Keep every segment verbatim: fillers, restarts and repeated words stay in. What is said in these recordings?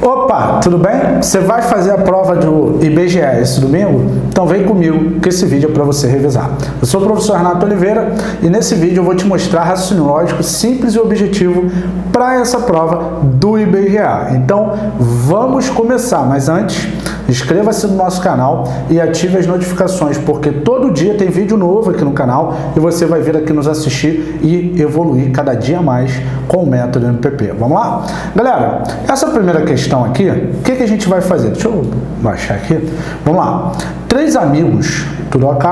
Opa, tudo bem? Você vai fazer a prova do I B G E esse domingo? Então vem comigo que esse vídeo é para você revisar. Eu sou o professor Renato Oliveira e nesse vídeo eu vou te mostrar raciocínio lógico simples e objetivo para essa prova do I B G E. Então vamos começar, mas antes inscreva-se no nosso canal e ative as notificações, porque todo dia tem vídeo novo aqui no canal e você vai vir aqui nos assistir e evoluir cada dia mais com o método M P P. Vamos lá? Galera, essa primeira questão aqui, o que, que a gente vai fazer? Deixa eu baixar aqui. Vamos lá. Três amigos, tudo ok?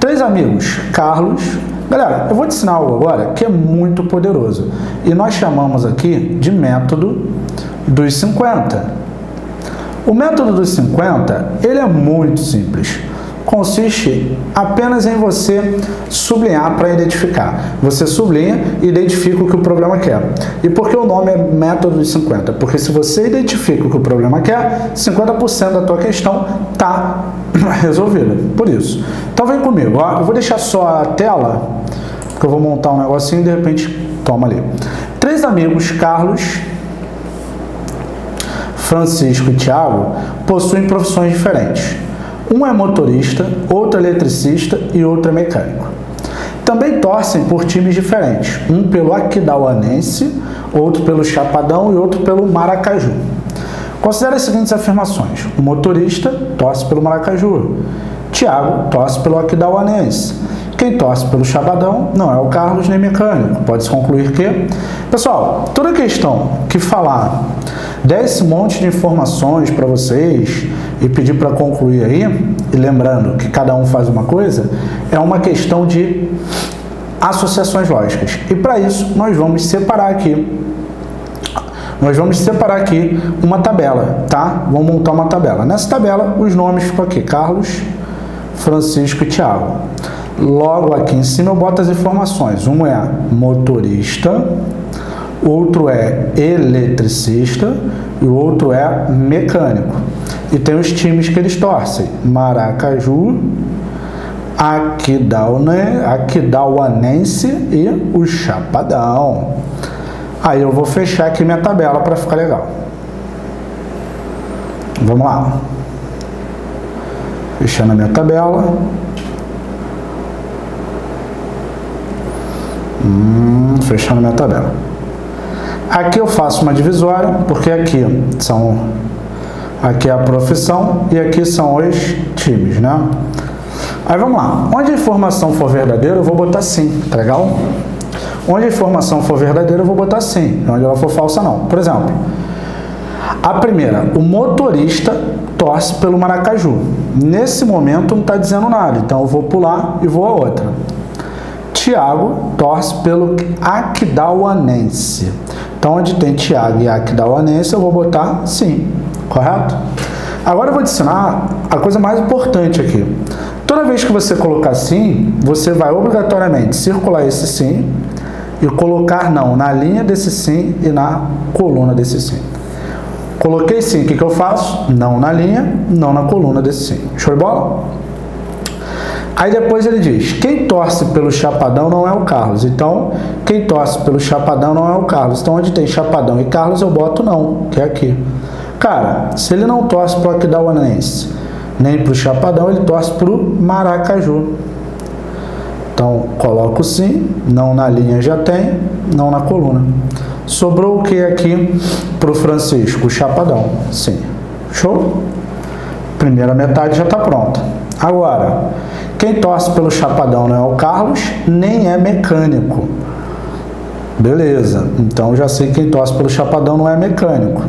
Três amigos, Carlos... Galera, eu vou te ensinar algo agora que é muito poderoso e nós chamamos aqui de método dos cinquenta. O método dos cinquenta, ele é muito simples. Consiste apenas em você sublinhar para identificar. Você sublinha e identifica o que o problema quer. E por que o nome é método dos cinquenta? Porque se você identifica o que o problema quer, cinquenta por cento da tua questão está resolvida. Por isso. Então vem comigo. Ó. Eu vou deixar só a tela, porque eu vou montar um negocinho e de repente toma ali. Três amigos, Carlos... Francisco e Tiago possuem profissões diferentes. Um é motorista, outro é eletricista e outro é mecânico. Também torcem por times diferentes, um pelo Aquidauanense, outro pelo Chapadão e outro pelo Maracaju. Considere as seguintes afirmações: o motorista torce pelo Maracaju, Tiago torce pelo Aquidauanense. Quem torce pelo Chapadão não é o Carlos nem mecânico. Pode-se concluir que... Pessoal, toda questão que falar desse monte de informações para vocês e pedir para concluir aí, e lembrando que cada um faz uma coisa, é uma questão de associações lógicas. E para isso, nós vamos separar aqui. Nós vamos separar aqui uma tabela, tá? Vamos montar uma tabela. Nessa tabela, os nomes ficam aqui, Carlos, Francisco e Tiago. Logo aqui em cima eu boto as informações. Um é motorista, outro é eletricista e o outro é mecânico. E tem os times que eles torcem: Maracaju, Aquidauanense e o Chapadão. Aí eu vou fechar aqui minha tabela para ficar legal. Vamos lá. Fechando a minha tabela. Hum, fechando minha tabela. Aqui eu faço uma divisória, porque aqui são, aqui é a profissão e aqui são os times, né? Aí vamos lá. Onde a informação for verdadeira, eu vou botar sim, tá legal? Onde a informação for verdadeira, eu vou botar sim. Onde ela for falsa, não. Por exemplo, a primeira, o motorista torce pelo Maracaju. Nesse momento não está dizendo nada, então eu vou pular e vou a outra. Tiago torce pelo Aquidauanense. Então, onde tem Tiago e Aquidauanense, eu vou botar sim, correto? Agora eu vou te ensinar a coisa mais importante aqui. Toda vez que você colocar sim, você vai obrigatoriamente circular esse sim e colocar não na linha desse sim e na coluna desse sim. Coloquei sim, o que, que eu faço? Não na linha, não na coluna desse sim. Show de bola? Aí depois ele diz, quem torce pelo Chapadão não é o Carlos. Então, quem torce pelo Chapadão não é o Carlos. Então, onde tem Chapadão e Carlos, eu boto não, que é aqui. Cara, se ele não torce para o Aquidauanense, nem para o Chapadão, ele torce para o Maracaju. Então, coloco sim, não na linha já tem, não na coluna. Sobrou o que aqui para o Francisco? O Chapadão, sim. Show? Primeira metade já está pronta. Agora, quem torce pelo Chapadão não é o Carlos, nem é mecânico. Beleza, então já sei que quem torce pelo Chapadão não é mecânico.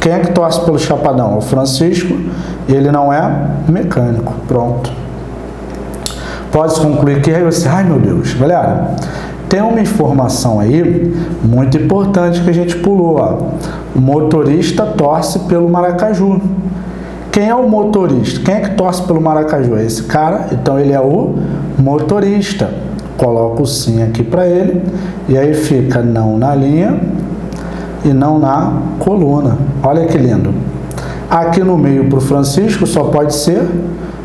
Quem é que torce pelo Chapadão? O Francisco, ele não é mecânico. Pronto. Pode-se concluir que aí você... Ai, meu Deus. Galera, tem uma informação aí muito importante que a gente pulou. Ó. O motorista torce pelo Maracaju. Quem é o motorista? Quem é que torce pelo Maracaju? É esse cara, então ele é o motorista. Coloco o sim aqui para ele, e aí fica não na linha e não na coluna. Olha que lindo. Aqui no meio para o Francisco só pode ser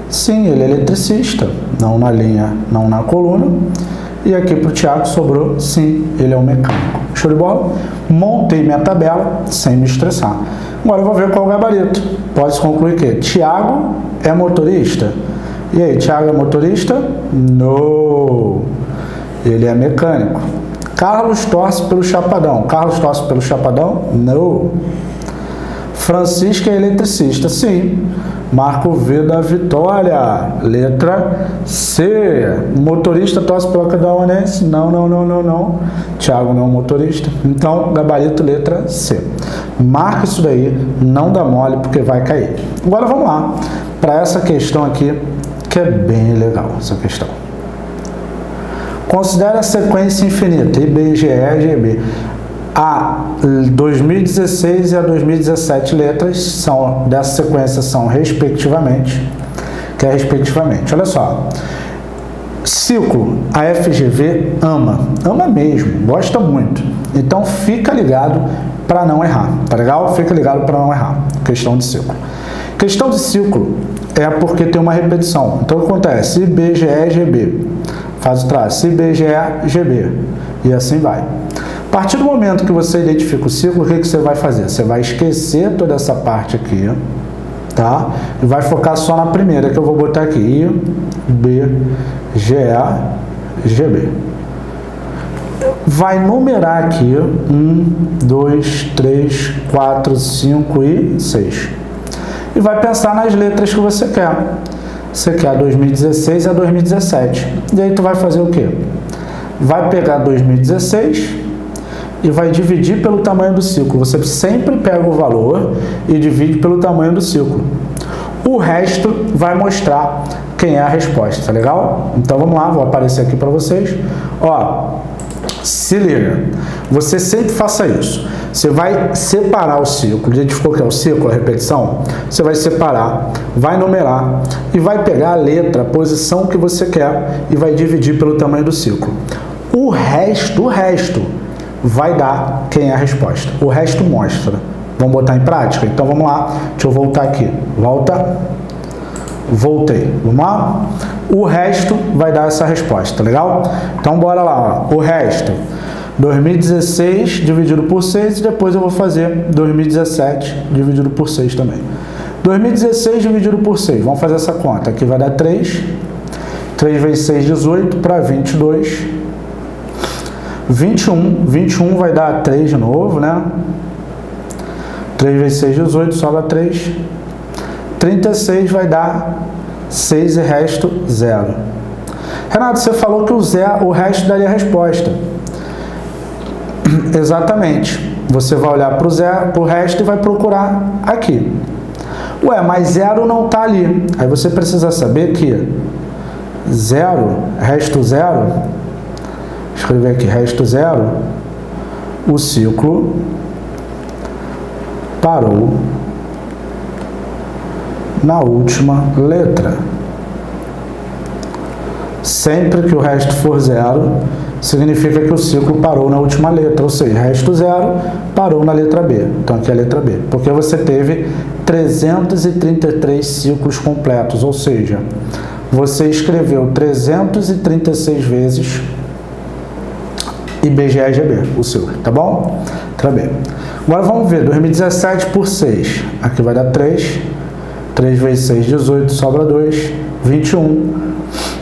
sim, ele é eletricista. Não na linha, não na coluna. E aqui para o Thiago sobrou sim, ele é um mecânico. Show de bola? Montei minha tabela sem me estressar. Agora eu vou ver qual é o gabarito. Pode-se concluir que Thiago é motorista. E aí, Thiago é motorista? Não. Ele é mecânico. Carlos torce pelo Chapadão. Carlos torce pelo Chapadão? Não. Francisca é eletricista? Sim. Marco V da Vitória. Letra C. Motorista torce pelo Aquidauanense? Não, não, não, não, não. Thiago não é motorista. Então, gabarito letra C. Marca isso daí, não dá mole, porque vai cair. Agora vamos lá para essa questão aqui, que é bem legal essa questão. Considere a sequência infinita, I B G E, G B. A dois mil e dezesseis e a dois mil e dezessete letras são, dessa sequência são respectivamente, que é respectivamente. Olha só, ciclo, a F G V ama, ama mesmo, gosta muito. Então fica ligado para não errar, tá legal? Fica ligado para não errar, questão de ciclo. Questão de ciclo é porque tem uma repetição. Então o que acontece? I B G E, G B, faz o traço, I B G E, G B, e assim vai. A partir do momento que você identifica o ciclo, o que, que você vai fazer? Você vai esquecer toda essa parte aqui, tá? E vai focar só na primeira, que eu vou botar aqui, I, B, G, E, G, B. Vai numerar aqui, um, dois, três, quatro, cinco e seis. E vai pensar nas letras que você quer. Você quer a dois mil e dezesseis e a dois mil e dezessete. E aí tu vai fazer o quê? Vai pegar dois mil e dezesseis... e vai dividir pelo tamanho do ciclo. Você sempre pega o valor e divide pelo tamanho do ciclo. O resto vai mostrar quem é a resposta, tá legal? Então vamos lá, vou aparecer aqui para vocês. Ó, se liga, você sempre faça isso. Você vai separar o ciclo, identificou que é o ciclo, a repetição? Você vai separar, vai numerar e vai pegar a letra, a posição que você quer e vai dividir pelo tamanho do ciclo. O resto, o resto... vai dar quem é a resposta. O resto mostra. Vamos botar em prática? Então vamos lá. Deixa eu voltar aqui. Volta. Voltei. Vamos lá? O resto vai dar essa resposta, legal? Então bora lá. Ó. O resto. dois mil e dezesseis dividido por seis e depois eu vou fazer dois mil e dezessete dividido por seis também. dois mil e dezesseis dividido por seis. Vamos fazer essa conta. Aqui vai dar três. três vezes seis, dezoito. Para vinte e dois. vinte e um, vinte e um vai dar três de novo, né? três vezes seis, dezoito, sobra três. trinta e seis vai dar seis e resto zero. Renato, você falou que o, zero, o resto daria a resposta. Exatamente. Você vai olhar para o zero, para o resto e vai procurar aqui. Ué, mas zero não está ali. Aí você precisa saber que zero, resto zero... escrever aqui, resto zero, o ciclo parou na última letra. Sempre que o resto for zero, significa que o ciclo parou na última letra, ou seja, resto zero parou na letra B. Então aqui é a letra B, porque você teve trezentos e trinta e três ciclos completos, ou seja, você escreveu trezentos e trinta e seis vezes I B G E G B, o seu, tá bom? Tá bem. Agora vamos ver, dois mil e dezessete por seis, aqui vai dar três, três vezes seis, dezoito, sobra dois, vinte e um,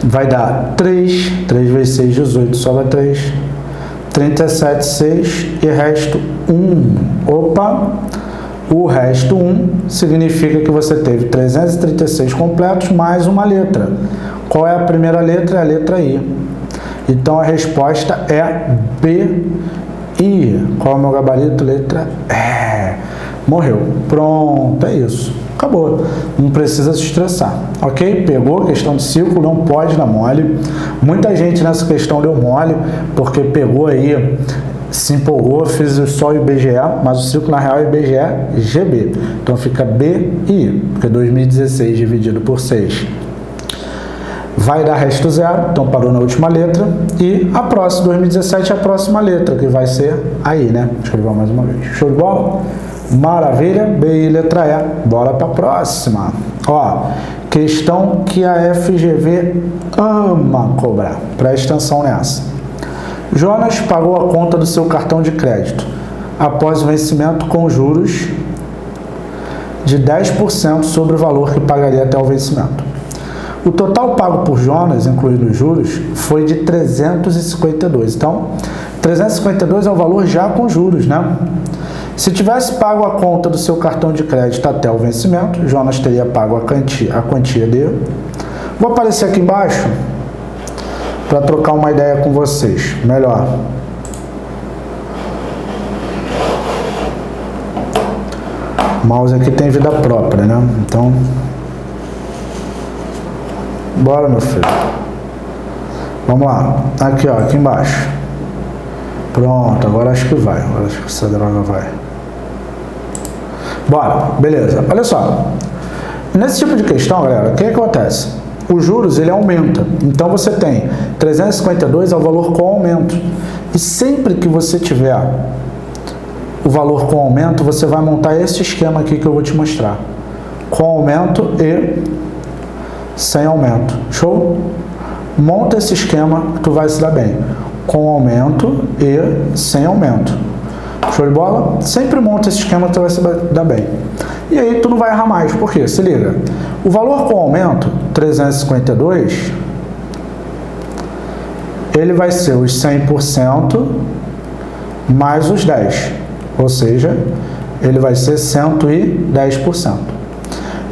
vai dar três, três vezes seis, dezoito, sobra três, trinta e sete, seis e resto um, opa, o resto um significa que você teve trezentos e trinta e seis completos mais uma letra. Qual é a primeira letra? É a letra I. Então a resposta é B, I. Qual é o meu gabarito? Letra E. Morreu. Pronto, é isso. Acabou. Não precisa se estressar. Ok? Pegou questão de ciclo, não pode dar mole. Muita gente nessa questão deu mole, porque pegou aí, se empolgou, fez só o I B G E, mas o ciclo na real é I B G E, G B. Então fica B, I, porque dois mil e dezesseis dividido por seis. Vai dar resto zero, então parou na última letra. E a próxima, dois mil e dezessete é a próxima letra, que vai ser aí, né? Escrever mais uma vez. Show de bola? Maravilha, B e letra E. Bora pra próxima. Ó, questão que a F G V ama cobrar. Presta atenção nessa. Jonas pagou a conta do seu cartão de crédito após o vencimento com juros de dez por cento sobre o valor que pagaria até o vencimento. O total pago por Jonas, incluindo os juros, foi de trezentos e cinquenta e dois. Então, trezentos e cinquenta e dois é o valor já com juros, né? Se tivesse pago a conta do seu cartão de crédito até o vencimento, Jonas teria pago a quantia, a quantia de... Vou aparecer aqui embaixo para trocar uma ideia com vocês. Melhor. O mouse aqui tem vida própria, né? Então... Bora, meu filho. Vamos lá. Aqui, ó. Aqui embaixo. Pronto. Agora acho que vai. Agora acho que essa droga vai. Bora. Beleza. Olha só. Nesse tipo de questão, galera, o que acontece? Os juros, ele aumenta. Então, você tem trezentos e cinquenta e dois é o valor com aumento. E sempre que você tiver o valor com aumento, você vai montar esse esquema aqui que eu vou te mostrar. Com aumento e... sem aumento. Show? Monta esse esquema que tu vai se dar bem. Com aumento e sem aumento. Show de bola? Sempre monta esse esquema que tu vai se dar bem. E aí tu não vai errar mais. Por quê? Se liga. O valor com aumento, trezentos e cinquenta e dois, ele vai ser os cem por cento mais os dez por cento. Ou seja, ele vai ser cento e dez por cento.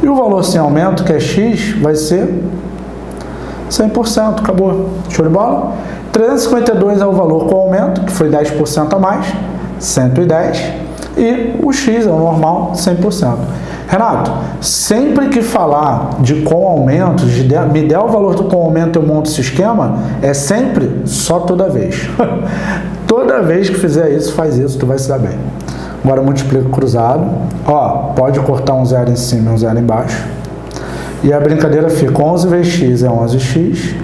E o valor sem aumento, que é X, vai ser cem por cento. Acabou. Show de bola? trezentos e cinquenta e dois é o valor com aumento, que foi dez por cento a mais, cento e dez. E o X é o normal, cem por cento. Renato, sempre que falar de com aumento, de me der o valor do com aumento, eu monto esse esquema, é sempre só toda vez. Toda vez que fizer isso, faz isso, tu vai se dar bem. Agora multiplico cruzado. Ó, pode cortar um zero em cima e um zero embaixo. E a brincadeira fica onze vezes x é onze x.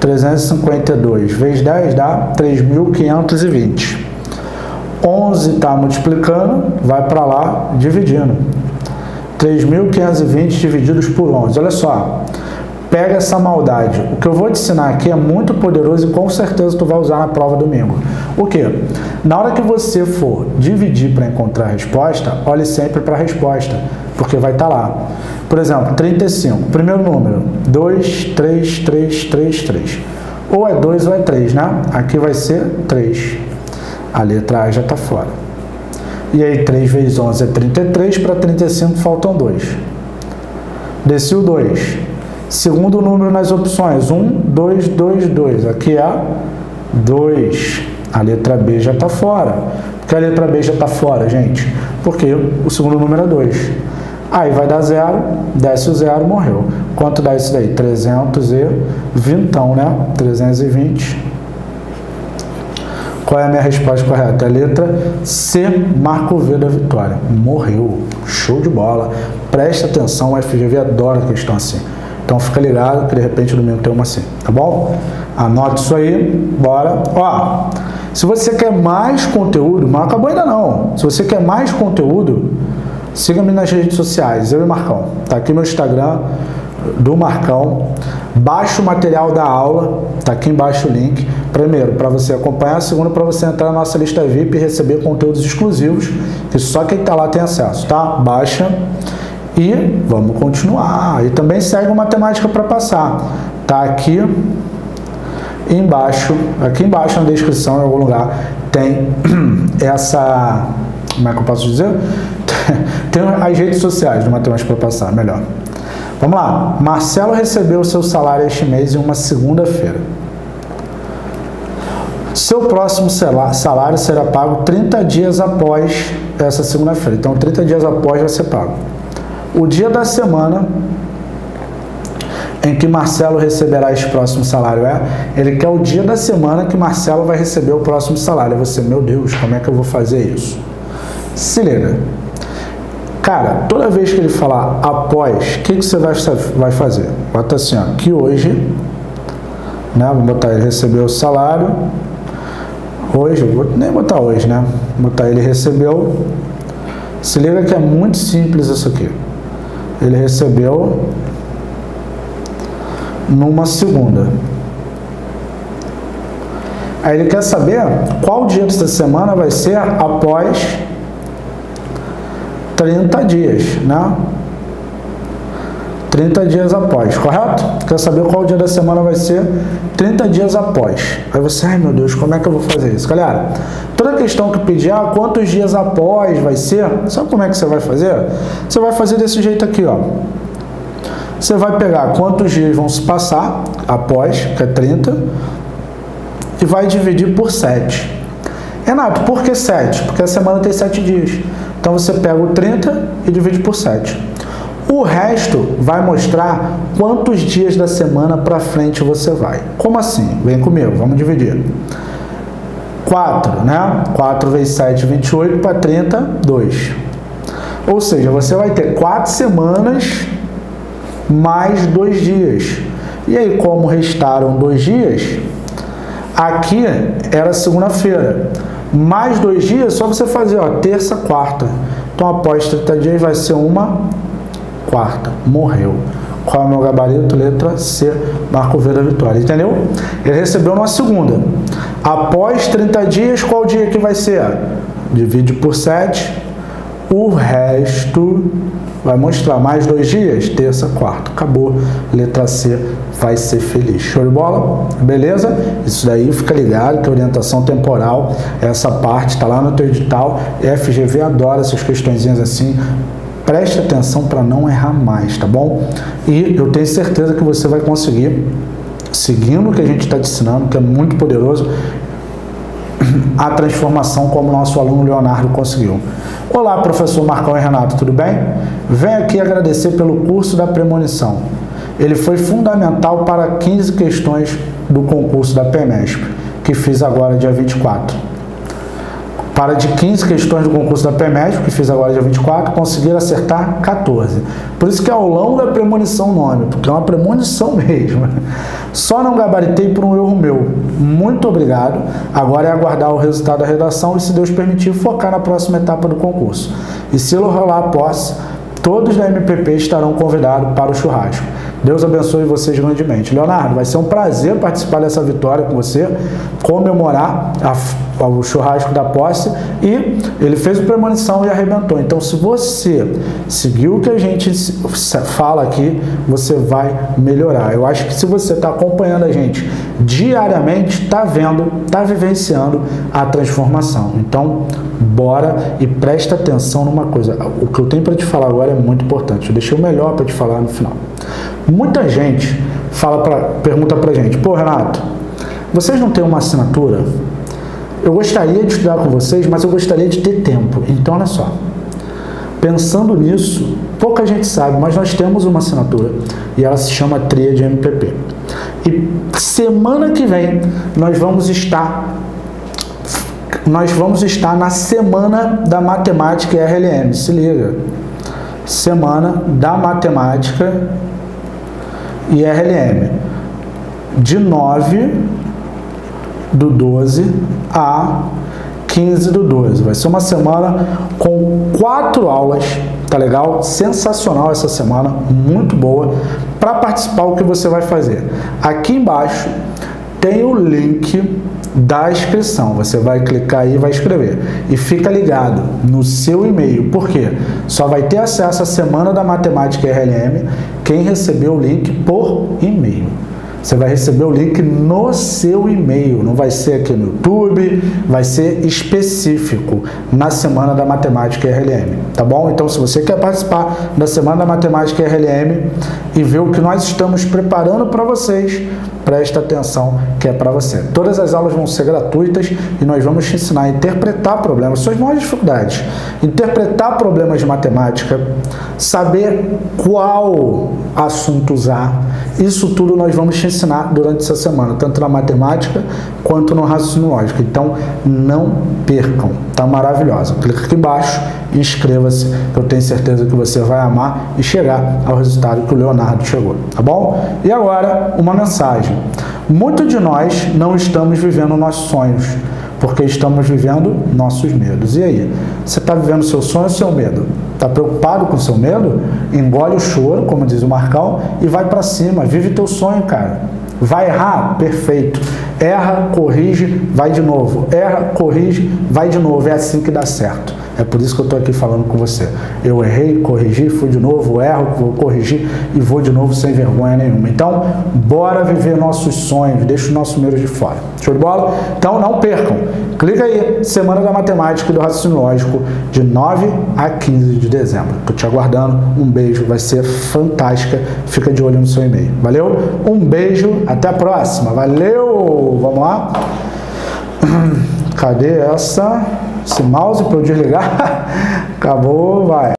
trezentos e cinquenta e dois vezes dez dá três mil quinhentos e vinte. onze está multiplicando, vai para lá dividindo. três mil quinhentos e vinte divididos por onze. Olha só, pega essa maldade. O que eu vou te ensinar aqui é muito poderoso e com certeza tu vai usar na prova domingo. O que? Na hora que você for dividir para encontrar a resposta, olhe sempre para a resposta, porque vai estar lá. Por exemplo, trinta e cinco. Primeiro número, dois, três, três, três, três. Ou é dois ou é três, né? Aqui vai ser três. A letra A já está fora. E aí três vezes onze é trinta e três, para trinta e cinco faltam dois. Desci o dois. Segundo número nas opções, um, dois, dois, dois. Aqui é dois. A letra B já está fora. Porque a letra B já está fora, gente? Porque o segundo número é dois. Aí vai dar zero, desce o zero, morreu. Quanto dá isso daí? trezentos e vinte, né? trezentos e vinte. Qual é a minha resposta correta? A letra C, marco V da vitória. Morreu. Show de bola. Presta atenção, o F G V adora questão assim. Então fica ligado que de repente domingo tem uma assim, tá bom? Anote isso aí, bora. Ó, se você quer mais conteúdo, não acabou ainda não. Se você quer mais conteúdo, siga-me nas redes sociais, eu e Marcão. Tá aqui meu Instagram do Marcão. Baixa o material da aula, tá aqui embaixo o link. Primeiro, para você acompanhar. Segundo, para você entrar na nossa lista V I P e receber conteúdos exclusivos, que só quem tá lá tem acesso, tá? Baixa. E vamos continuar. E também segue o Matemática para Passar. Tá aqui embaixo, aqui embaixo na descrição, em algum lugar, tem essa... Como é que eu posso dizer? Tem as redes sociais do Matemática para Passar, melhor. Vamos lá. Marcelo recebeu o seu salário este mês em uma segunda-feira. Seu próximo salário será pago trinta dias após essa segunda-feira. Então, trinta dias após vai ser pago. O dia da semana em que Marcelo receberá esse próximo salário é... Ele quer o dia da semana que Marcelo vai receber o próximo salário. Você, meu Deus, como é que eu vou fazer isso? Se liga. Cara, toda vez que ele falar após, o que, que você vai, vai fazer? Bota assim, ó, que hoje... Né, vou botar ele recebeu o salário. Hoje, vou nem botar hoje, né? Vou botar ele recebeu... Se liga que é muito simples isso aqui. Ele recebeu numa segunda. Aí ele quer saber qual dia dessa semana vai ser após trinta dias, né? trinta dias após, correto? Quer saber qual dia da semana vai ser trinta dias após. Aí você, ai meu Deus, como é que eu vou fazer isso? Galera, toda questão que pedir, ah, quantos dias após vai ser, sabe como é que você vai fazer? Você vai fazer desse jeito aqui, ó. Você vai pegar quantos dias vão se passar após, que é trinta, e vai dividir por sete. Renato, por que sete? Porque a semana tem sete dias. Então você pega o trinta e divide por sete. O resto vai mostrar quantos dias da semana para frente você vai. Como assim? Vem comigo, vamos dividir. quatro, né? quatro vezes sete, vinte e oito, para trinta, dois. Ou seja, você vai ter quatro semanas mais dois dias. E aí, como restaram dois dias, aqui era segunda-feira. Mais dois dias, só você fazer, ó, terça, quarta. Então, após trinta dias, vai ser uma... quarta, morreu. Qual é o meu gabarito? Letra C, Marco V da Vitória, entendeu? Ele recebeu numa segunda. Após trinta dias, qual dia que vai ser? Divide por sete, o resto vai mostrar mais dois dias, terça, quarta, acabou. Letra C, vai ser feliz. Show de bola? Beleza? Isso daí fica ligado, que orientação temporal, essa parte está lá no teu edital. F G V adora essas questõezinhas assim. Preste atenção para não errar mais, tá bom? E eu tenho certeza que você vai conseguir, seguindo o que a gente está te ensinando, que é muito poderoso, a transformação como nosso aluno Leonardo conseguiu. Olá, professor Marcão e Renato, tudo bem? Venho aqui agradecer pelo curso da premonição. Ele foi fundamental para quinze questões do concurso da P M E S P, que fiz agora dia vinte e quatro. Para de quinze questões do concurso da P M E S P, que fiz agora dia vinte e quatro, conseguir acertar quatorze. Por isso que é aulão da premonição nome, porque é uma premonição mesmo. Só não gabaritei por um erro meu. Muito obrigado. Agora é aguardar o resultado da redação e, se Deus permitir, focar na próxima etapa do concurso. E se eu rolar a posse, todos da M P P estarão convidados para o churrasco. Deus abençoe vocês grandemente. Leonardo, vai ser um prazer participar dessa vitória com você, comemorar a, o churrasco da posse. E ele fez o premonição e arrebentou. Então, se você seguir o que a gente fala aqui, você vai melhorar. Eu acho que se você está acompanhando a gente diariamente, está vendo, está vivenciando a transformação. Então, bora e presta atenção numa coisa. O que eu tenho para te falar agora é muito importante. Eu deixei o melhor para te falar no final. Muita gente fala pra, pergunta pra gente, pô Renato, vocês não têm uma assinatura? Eu gostaria de estudar com vocês, mas eu gostaria de ter tempo. Então, olha só, pensando nisso, pouca gente sabe, mas nós temos uma assinatura e ela se chama TRIA de M P P. E semana que vem nós vamos estar... Nós vamos estar na Semana da Matemática e R L M, se liga. Semana da Matemática e R L M. De nove do doze a quinze do doze. Vai ser uma semana com quatro aulas, tá legal? Sensacional essa semana, muito boa. Para participar, o que você vai fazer? Aqui embaixo tem o link da inscrição, você vai clicar aí e vai escrever, e fica ligado no seu e-mail, porque só vai ter acesso à Semana da Matemática R L M quem recebeu o link por e-mail. Você vai receber o link no seu e-mail, não vai ser aqui no YouTube, vai ser específico na Semana da Matemática R L M, tá bom? Então, se você quer participar da Semana da Matemática R L M e ver o que nós estamos preparando para vocês, presta atenção que é para você. Todas as aulas vão ser gratuitas e nós vamos te ensinar a interpretar problemas, suas maiores dificuldades, interpretar problemas de matemática, saber qual assunto usar. Isso tudo nós vamos te ensinar durante essa semana, tanto na matemática quanto no raciocínio lógico. Então, não percam. Tá maravilhosa. Clica aqui embaixo e inscreva-se. Eu tenho certeza que você vai amar e chegar ao resultado que o Leonardo chegou, tá bom? E agora, uma mensagem. Muitos de nós não estamos vivendo nossos sonhos, porque estamos vivendo nossos medos. E aí? Você está vivendo seu sonho ou seu medo? Está preocupado com seu medo? Engole o choro, como diz o Marcão, e vai para cima. Vive teu sonho, cara. Vai errar? Perfeito. erra, corrige, vai de novo, erra, corrige, vai de novo, é assim que dá certo. É por isso que eu estou aqui falando com você. Eu errei, corrigi, fui de novo, erro, vou corrigir e vou de novo sem vergonha nenhuma. Então, bora viver nossos sonhos, deixa os nossos números de fora. Show de bola? Então, não percam. Clica aí, Semana da Matemática e do Raciocínio Lógico, de nove a quinze de dezembro. Estou te aguardando. Um beijo, vai ser fantástica. Fica de olho no seu e-mail. Valeu? Um beijo, até a próxima. Valeu! Vamos lá? Cadê essa... Esse mouse para eu desligar? Acabou, vai.